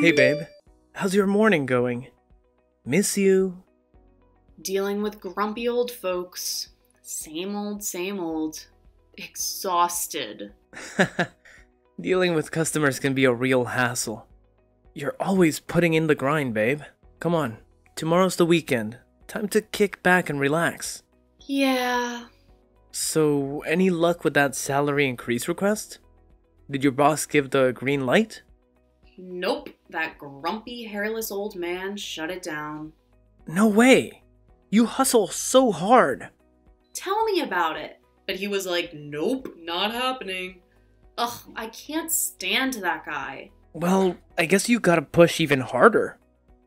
Hey babe, how's your morning going? Miss you. Dealing with grumpy old folks. Same old, same old. Exhausted. Dealing with customers can be a real hassle. You're always putting in the grind, babe. Come on, tomorrow's the weekend. Time to kick back and relax. Yeah. So, any luck with that salary increase request? Did your boss give the green light? Nope, that grumpy, hairless old man shut it down. No way! You hustle so hard! Tell me about it! But he was like, nope, not happening. Ugh, I can't stand that guy. Well, I guess you gotta push even harder.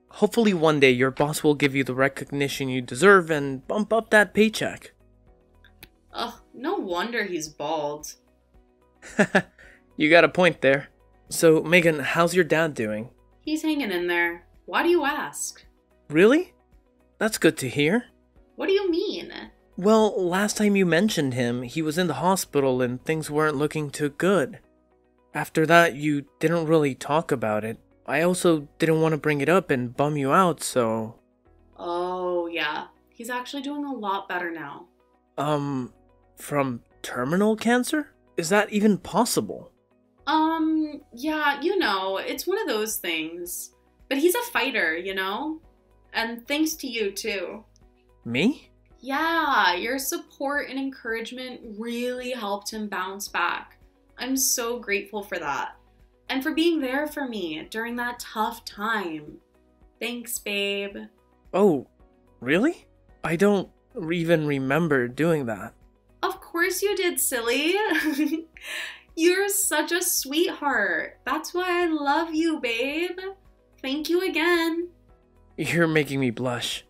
Hopefully one day your boss will give you the recognition you deserve and bump up that paycheck. Ugh, no wonder he's bald. You got a point there. So, Megan, how's your dad doing? He's hanging in there. Why do you ask? Really? That's good to hear. What do you mean? Well, last time you mentioned him, he was in the hospital and things weren't looking too good. After that, you didn't really talk about it. I also didn't want to bring it up and bum you out, so... Oh, yeah. He's actually doing a lot better now. From terminal cancer? Is that even possible? Yeah, you know, it's one of those things. But he's a fighter, you know? And thanks to you, too. Me? Yeah, your support and encouragement really helped him bounce back. I'm so grateful for that. And for being there for me during that tough time. Thanks, babe. Oh, really? I don't even remember doing that. Of course you did, silly. You're such a sweetheart. That's why I love you, babe. Thank you again. You're making me blush.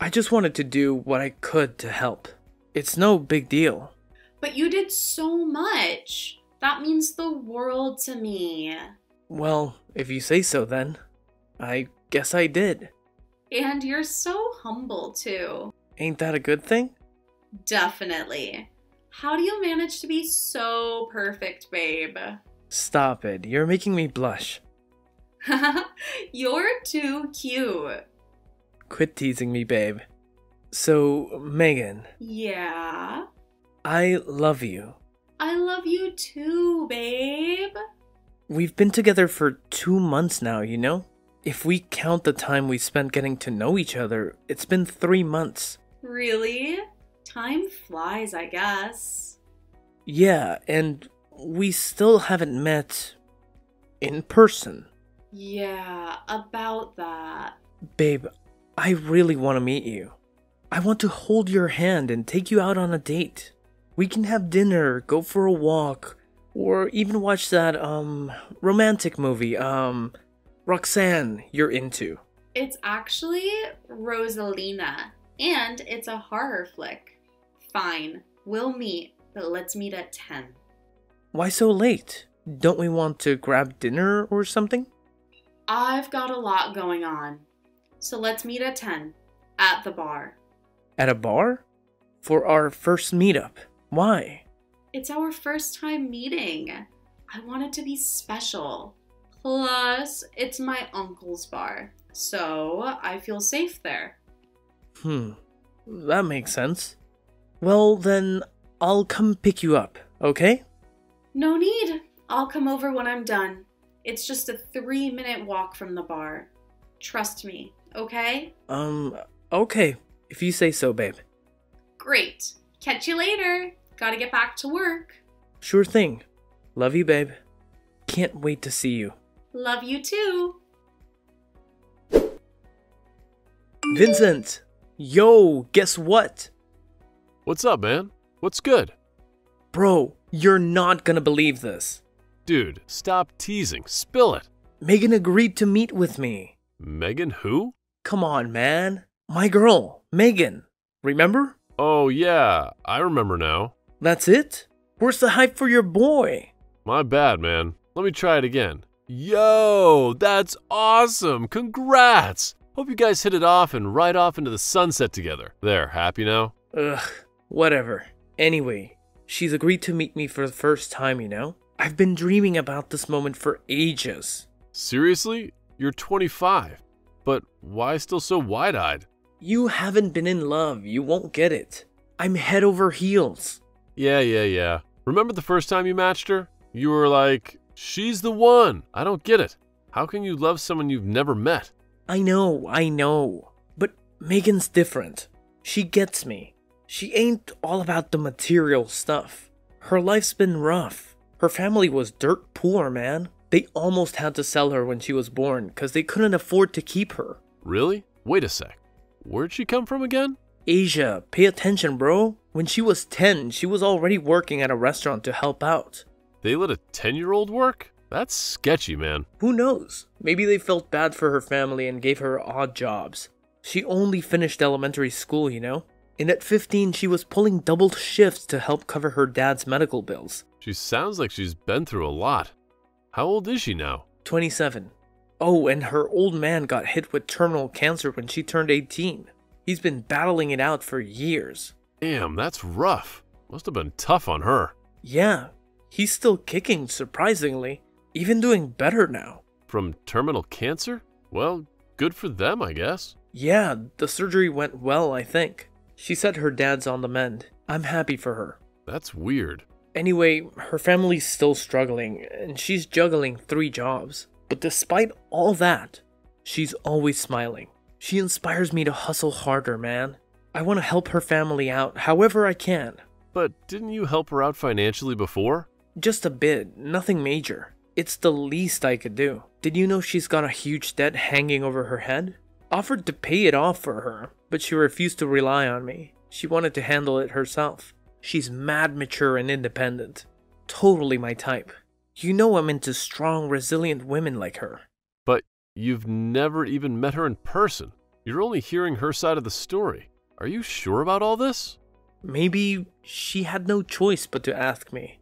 I just wanted to do what I could to help. It's no big deal. But you did so much. That means the world to me. Well, if you say so then. I guess I did. And you're so humble too. Ain't that a good thing? Definitely. How do you manage to be so perfect, babe? Stop it. You're making me blush. You're too cute. Quit teasing me, babe. So, Megan. Yeah? I love you. I love you too, babe. We've been together for 2 months now, you know? If we count the time we spent getting to know each other, it's been 3 months. Really? Time flies, I guess. Yeah, and we still haven't met in person. Yeah, about that. Babe, I really want to meet you. I want to hold your hand and take you out on a date. We can have dinner, go for a walk, or even watch that, romantic movie, Roxanne you're into. It's actually Rosalina, and it's a horror flick. Fine, we'll meet, but let's meet at 10. Why so late? Don't we want to grab dinner or something? I've got a lot going on, so let's meet at 10, at the bar. At a bar? For our first meetup? Why? It's our first time meeting. I want it to be special. Plus, it's my uncle's bar, so I feel safe there. Hmm, that makes sense. Well then, I'll come pick you up, okay? No need. I'll come over when I'm done. It's just a 3-minute walk from the bar. Trust me, okay? Okay. If you say so, babe. Great. Catch you later. Gotta get back to work. Sure thing. Love you, babe. Can't wait to see you. Love you too. Vincent! Yo, guess what? What's up, man? What's good? Bro, you're not gonna believe this. Dude, stop teasing. Spill it. Megan agreed to meet with me. Megan who? Come on, man. My girl, Megan. Remember? Oh, yeah, I remember now. That's it? Where's the hype for your boy? My bad, man. Let me try it again. Yo, that's awesome. Congrats. Hope you guys hit it off and ride off into the sunset together. There, happy now? Ugh, whatever. Anyway, she's agreed to meet me for the first time, you know? I've been dreaming about this moment for ages. Seriously? You're 25, but why still so wide-eyed? You haven't been in love, you won't get it. I'm head over heels. Yeah. Remember the first time you matched her? You were like, she's the one. I don't get it. How can you love someone you've never met? I know. But Megan's different. She gets me. She ain't all about the material stuff. Her life's been rough. Her family was dirt poor, man. They almost had to sell her when she was born because they couldn't afford to keep her. Really? Wait a sec. Where'd she come from again? Asia, pay attention, bro. When she was 10, she was already working at a restaurant to help out. They let a 10-year-old work? That's sketchy, man. Who knows? Maybe they felt bad for her family and gave her odd jobs. She only finished elementary school, you know? And at 15, she was pulling double shifts to help cover her dad's medical bills. She sounds like she's been through a lot. How old is she now? 27. Oh, and her old man got hit with terminal cancer when she turned 18. He's been battling it out for years. Damn, that's rough. Must have been tough on her. Yeah, he's still kicking, surprisingly. Even doing better now. From terminal cancer? Well, good for them, I guess. Yeah, the surgery went well, I think. She said her dad's on the mend. I'm happy for her. That's weird. Anyway, her family's still struggling, and she's juggling 3 jobs. But despite all that, she's always smiling. She inspires me to hustle harder, man. I want to help her family out however I can. But didn't you help her out financially before? Just a bit, nothing major. It's the least I could do. Did you know she's got a huge debt hanging over her head? Offered to pay it off for her, but she refused to rely on me. She wanted to handle it herself. She's mad mature and independent. Totally my type. You know I'm into strong, resilient women like her. But you've never even met her in person. You're only hearing her side of the story. Are you sure about all this? Maybe she had no choice but to ask me.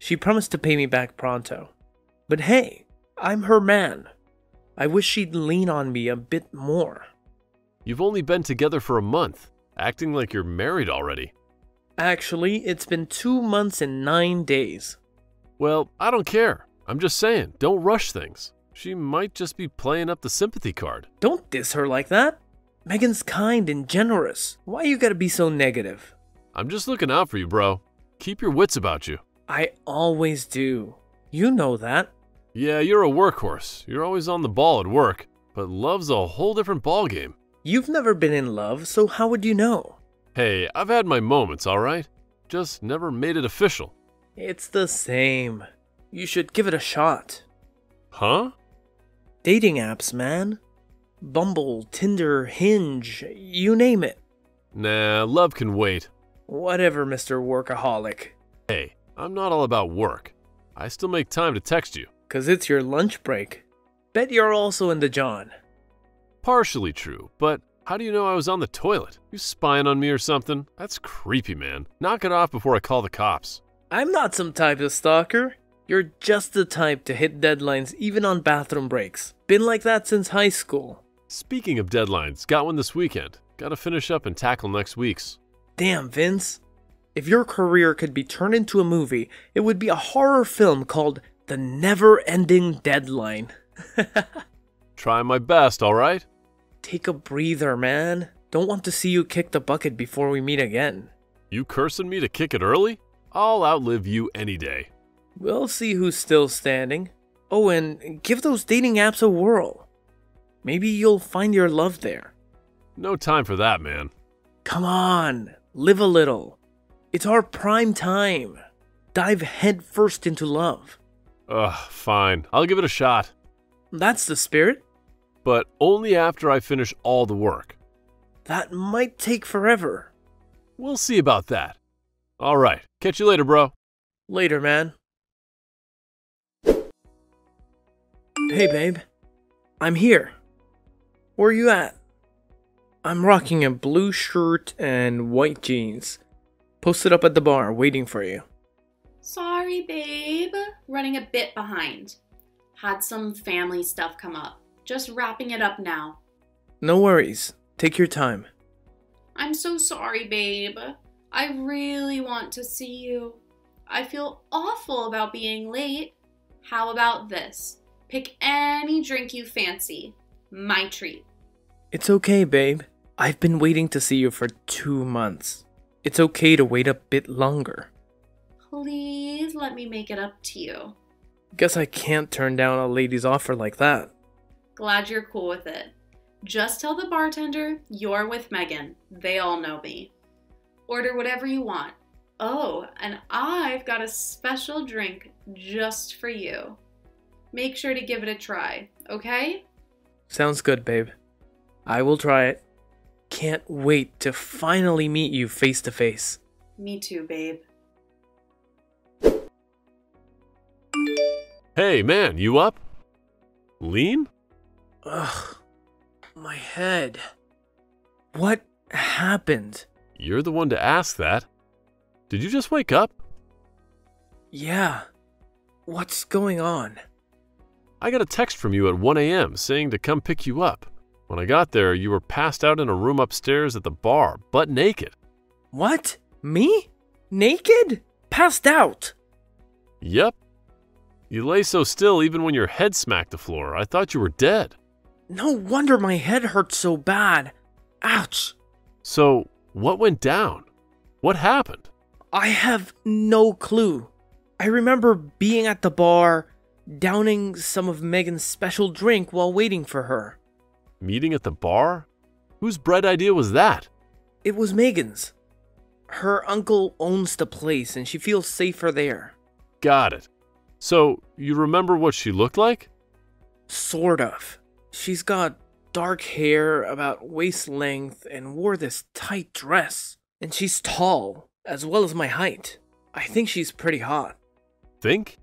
She promised to pay me back pronto. But hey, I'm her man. I wish she'd lean on me a bit more. You've only been together for a month, acting like you're married already. Actually, it's been 2 months and 9 days. Well, I don't care. I'm just saying, don't rush things. She might just be playing up the sympathy card. Don't diss her like that. Megan's kind and generous. Why you gotta be so negative? I'm just looking out for you, bro. Keep your wits about you. I always do. You know that. Yeah, you're a workhorse. You're always on the ball at work, but love's a whole different ballgame. You've never been in love, so how would you know? Hey, I've had my moments, alright? Just never made it official. It's the same. You should give it a shot. Huh? Dating apps, man. Bumble, Tinder, Hinge, you name it. Nah, love can wait. Whatever, Mr. Workaholic. Hey, I'm not all about work. I still make time to text you. 'Cause it's your lunch break. Bet you're also into John. Partially true, but how do you know I was on the toilet? You spying on me or something? That's creepy, man. Knock it off before I call the cops. I'm not some type of stalker. You're just the type to hit deadlines even on bathroom breaks. Been like that since high school. Speaking of deadlines, got one this weekend. Gotta finish up and tackle next week's. Damn, Vince. If your career could be turned into a movie, it would be a horror film called The Never-Ending Deadline. Try my best, alright? Take a breather, man. Don't want to see you kick the bucket before we meet again. You cursing me to kick it early? I'll outlive you any day. We'll see who's still standing. Oh, and give those dating apps a whirl. Maybe you'll find your love there. No time for that, man. Come on, live a little. It's our prime time. Dive headfirst into love. Ugh, fine. I'll give it a shot. That's the spirit. But only after I finish all the work. That might take forever. We'll see about that. All right. Catch you later, bro. Later, man. Hey, babe. I'm here. Where are you at? I'm rocking a blue shirt and white jeans. Posted up at the bar, waiting for you. Sorry, babe. Running a bit behind. Had some family stuff come up. Just wrapping it up now. No worries. Take your time. I'm so sorry, babe. I really want to see you. I feel awful about being late. How about this? Pick any drink you fancy. My treat. It's okay, babe. I've been waiting to see you for 2 months. It's okay to wait a bit longer. Please let me make it up to you. Guess I can't turn down a lady's offer like that. Glad you're cool with it. Just tell the bartender you're with Megan. They all know me. Order whatever you want. Oh, and I've got a special drink just for you. Make sure to give it a try, okay? Sounds good, babe. I will try it. Can't wait to finally meet you face to face. Me too, babe. Hey, man, you up? Lean? Ugh, my head. What happened? You're the one to ask that. Did you just wake up? Yeah. What's going on? I got a text from you at 1 a.m. saying to come pick you up. When I got there, you were passed out in a room upstairs at the bar, butt naked. What? Me? Naked? Passed out? Yep. You lay so still even when your head smacked the floor. I thought you were dead. No wonder my head hurts so bad. Ouch. So, what went down? What happened? I have no clue. I remember being at the bar, downing some of Megan's special drink while waiting for her. Meeting at the bar? Whose bright idea was that? It was Megan's. Her uncle owns the place and she feels safer there. Got it. So, you remember what she looked like? Sort of. She's got dark hair about waist length and wore this tight dress. And she's tall. As well as my height. I think she's pretty hot. Think?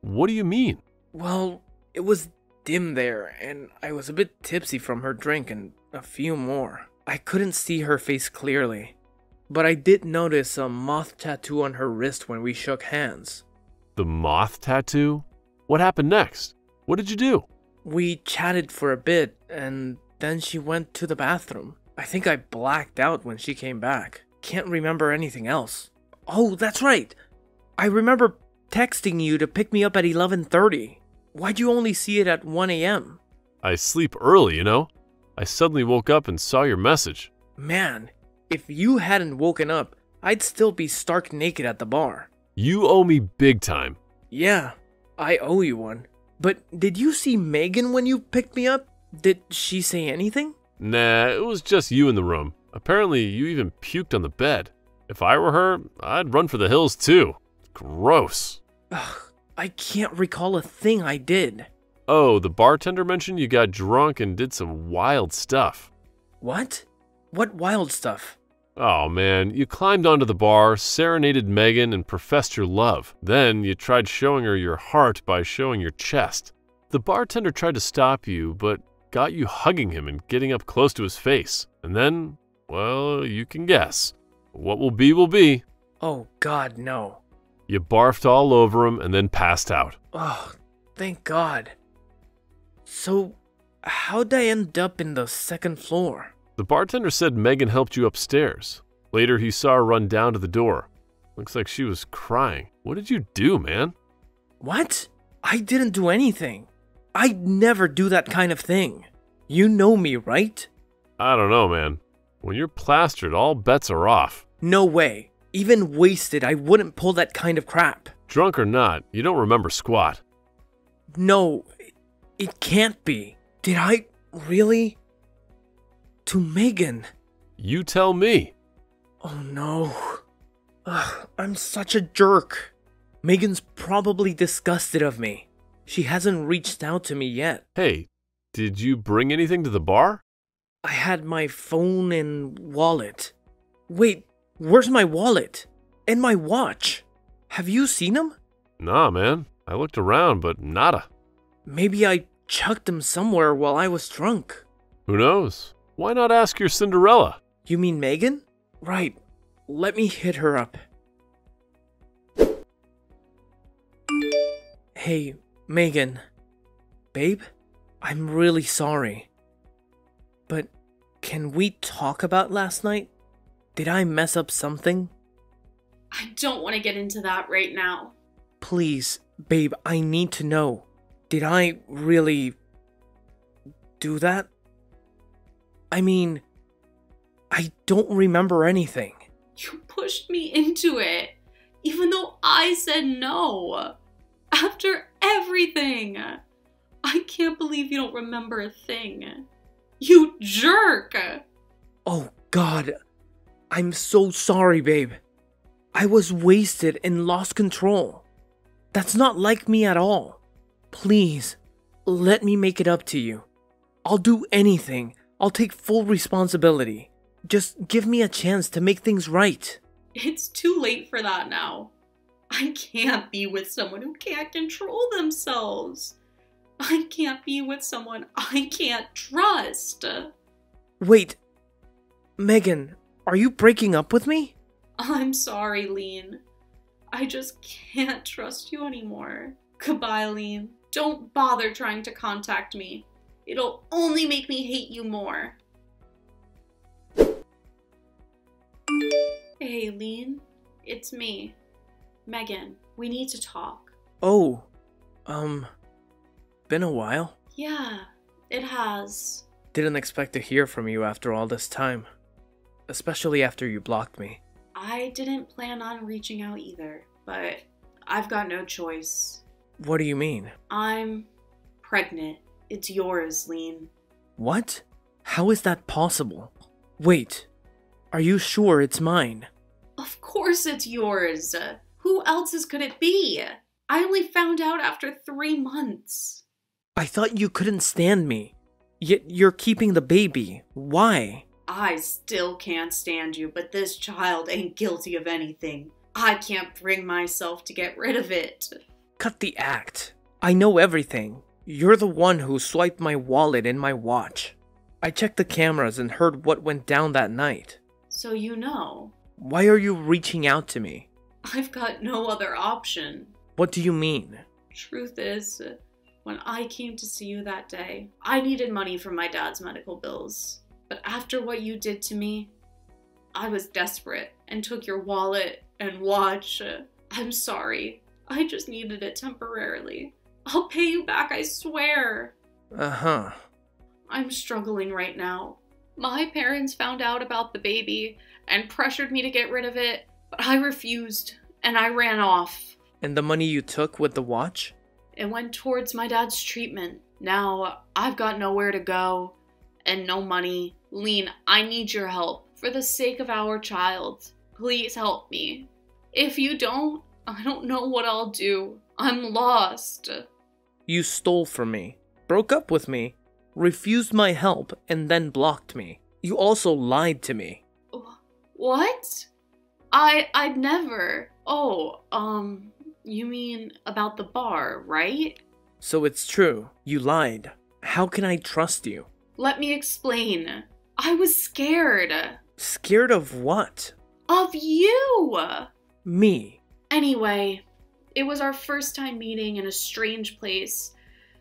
What do you mean? Well, it was dim there, and I was a bit tipsy from her drink and a few more. I couldn't see her face clearly, but I did notice a moth tattoo on her wrist when we shook hands. The moth tattoo? What happened next? What did you do? We chatted for a bit, and then she went to the bathroom. I think I blacked out when she came back. Can't remember anything else. Oh, that's right. I remember texting you to pick me up at 11:30. Why'd you only see it at 1 a.m.? I sleep early, you know. I suddenly woke up and saw your message. Man, if you hadn't woken up, I'd still be stark naked at the bar. You owe me big time. Yeah, I owe you one. But did you see Megan when you picked me up? Did she say anything? Nah, it was just you in the room. Apparently, you even puked on the bed. If I were her, I'd run for the hills too. Gross. Ugh, I can't recall a thing I did. Oh, the bartender mentioned you got drunk and did some wild stuff. What? What wild stuff? Oh man, you climbed onto the bar, serenaded Megan, and professed your love. Then you tried showing her your heart by showing your chest. The bartender tried to stop you, but got you hugging him and getting up close to his face. And then... well, you can guess. What will be, will be. Oh, God, no. You barfed all over him and then passed out. Oh, thank God. So, how'd I end up in the second floor? The bartender said Megan helped you upstairs. Later, he saw her run down to the door. Looks like she was crying. What did you do, man? What? I didn't do anything. I'd never do that kind of thing. You know me, right? I don't know, man. When you're plastered, all bets are off. No way. Even wasted, I wouldn't pull that kind of crap. Drunk or not, you don't remember squat. No, it can't be. Did I really? To Megan? You tell me. Oh no. Ugh, I'm such a jerk. Megan's probably disgusted of me. She hasn't reached out to me yet. Hey, did you bring anything to the bar? I had my phone and wallet. Wait, where's my wallet? And my watch? Have you seen them? Nah, man. I looked around, but nada. Maybe I chucked them somewhere while I was drunk. Who knows? Why not ask your Cinderella? You mean Megan? Right. Let me hit her up. Hey, Megan. Babe, I'm really sorry. But can we talk about last night? Did I mess up something? I don't want to get into that right now. Please, babe, I need to know. Did I really do that? I mean, I don't remember anything. You pushed me into it, even though I said no. After everything. I can't believe you don't remember a thing. You jerk! Oh God, I'm so sorry, babe. I was wasted and lost control. That's not like me at all. Please, let me make it up to you. I'll do anything. I'll take full responsibility. Just give me a chance to make things right. It's too late for that now. I can't be with someone who can't control themselves. I can't be with someone I can't trust. Wait, Megan, are you breaking up with me? I'm sorry, Lean. I just can't trust you anymore. Goodbye, Lean. Don't bother trying to contact me. It'll only make me hate you more. Hey, Lean. It's me. Megan, we need to talk. Oh, been a while? Yeah, it has. Didn't expect to hear from you after all this time. Especially after you blocked me. I didn't plan on reaching out either, but I've got no choice. What do you mean? I'm pregnant. It's yours, Lean. What? How is that possible? Wait, are you sure it's mine? Of course it's yours. Who else's could it be? I only found out after 3 months. I thought you couldn't stand me. Yet you're keeping the baby. Why? I still can't stand you, but this child ain't guilty of anything. I can't bring myself to get rid of it. Cut the act. I know everything. You're the one who swiped my wallet and my watch. I checked the cameras and heard what went down that night. So you know. Why are you reaching out to me? I've got no other option. What do you mean? Truth is, when I came to see you that day, I needed money for my dad's medical bills. But after what you did to me, I was desperate and took your wallet and watch. I'm sorry. I just needed it temporarily. I'll pay you back, I swear. Uh-huh. I'm struggling right now. My parents found out about the baby and pressured me to get rid of it, but I refused and I ran off. And the money you took with the watch? It went towards my dad's treatment. Now I've got nowhere to go and no money. Lean, I need your help. For the sake of our child, please help me. If you don't, I don't know what I'll do. I'm lost. You stole from me, broke up with me, refused my help, and then blocked me. You also lied to me. What? I'd never. Oh, you mean about the bar, right? So it's true. You lied. How can I trust you? Let me explain. I was scared. Scared of what? Of you! Me. Anyway, it was our first time meeting in a strange place,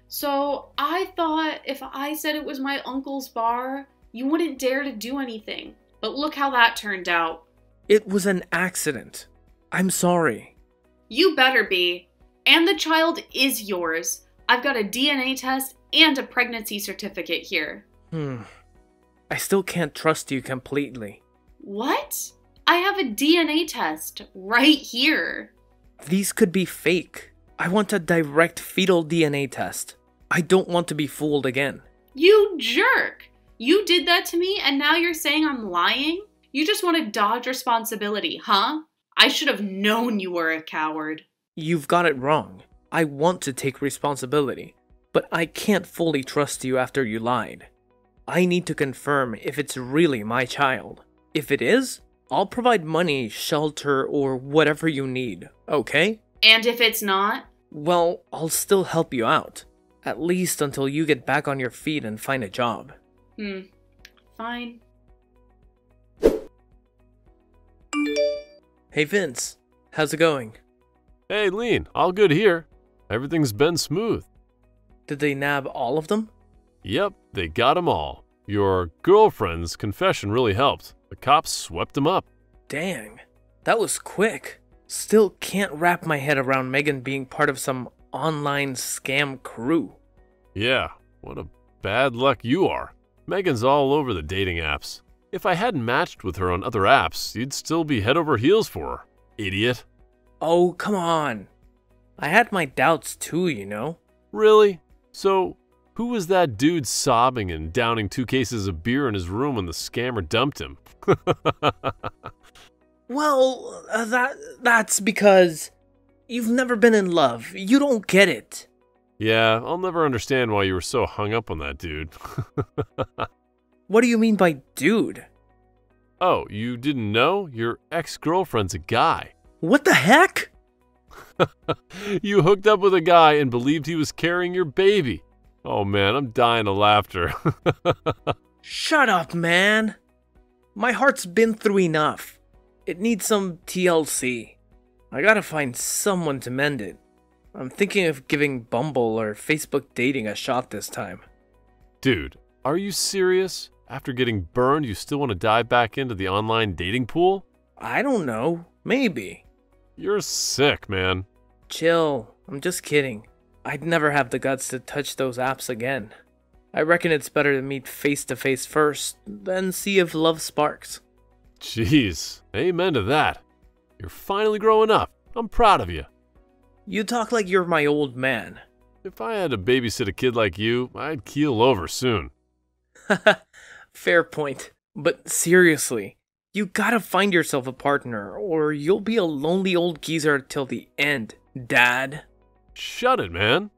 so I thought if I said it was my uncle's bar, you wouldn't dare to do anything. But look how that turned out. It was an accident. I'm sorry. You better be. And the child is yours. I've got a DNA test and a pregnancy certificate here. I still can't trust you completely. What? I have a DNA test right here. These could be fake. I want a direct fetal DNA test. I don't want to be fooled again. You jerk! You did that to me and now you're saying I'm lying? You just want to dodge responsibility, huh? I should have known you were a coward. You've got it wrong. I want to take responsibility, but I can't fully trust you after you lied. I need to confirm if it's really my child. If it is, I'll provide money, shelter, or whatever you need, okay? And if it's not? Well, I'll still help you out. At least until you get back on your feet and find a job. Fine. Hey Vince, how's it going? Hey Lean, all good here. Everything's been smooth. Did they nab all of them? Yep, they got them all. Your girlfriend's confession really helped. The cops swept them up. Dang, that was quick. Still can't wrap my head around Megan being part of some online scam crew. Yeah, what a bad luck you are. Megan's all over the dating apps. If I hadn't matched with her on other apps, you'd still be head over heels for her, idiot. Oh, come on. I had my doubts too, you know. Really? So, who was that dude sobbing and downing 2 cases of beer in his room when the scammer dumped him? Well, that's because you've never been in love. You don't get it. Yeah, I'll never understand why you were so hung up on that dude. What do you mean by dude? Oh, you didn't know? Your ex-girlfriend's a guy. What the heck? You hooked up with a guy and believed he was carrying your baby. Oh man, I'm dying of laughter. Shut up, man. My heart's been through enough. It needs some TLC. I gotta find someone to mend it. I'm thinking of giving Bumble or Facebook dating a shot this time. Dude, are you serious? After getting burned, you still want to dive back into the online dating pool? I don't know. Maybe. You're sick, man. Chill. I'm just kidding. I'd never have the guts to touch those apps again. I reckon it's better to meet face-to-face first, then see if love sparks. Jeez. Amen to that. You're finally growing up. I'm proud of you. You talk like you're my old man. If I had to babysit a kid like you, I'd keel over soon. Fair point. But seriously, you gotta find yourself a partner, or you'll be a lonely old geezer till the end, Dad. Shut it, man.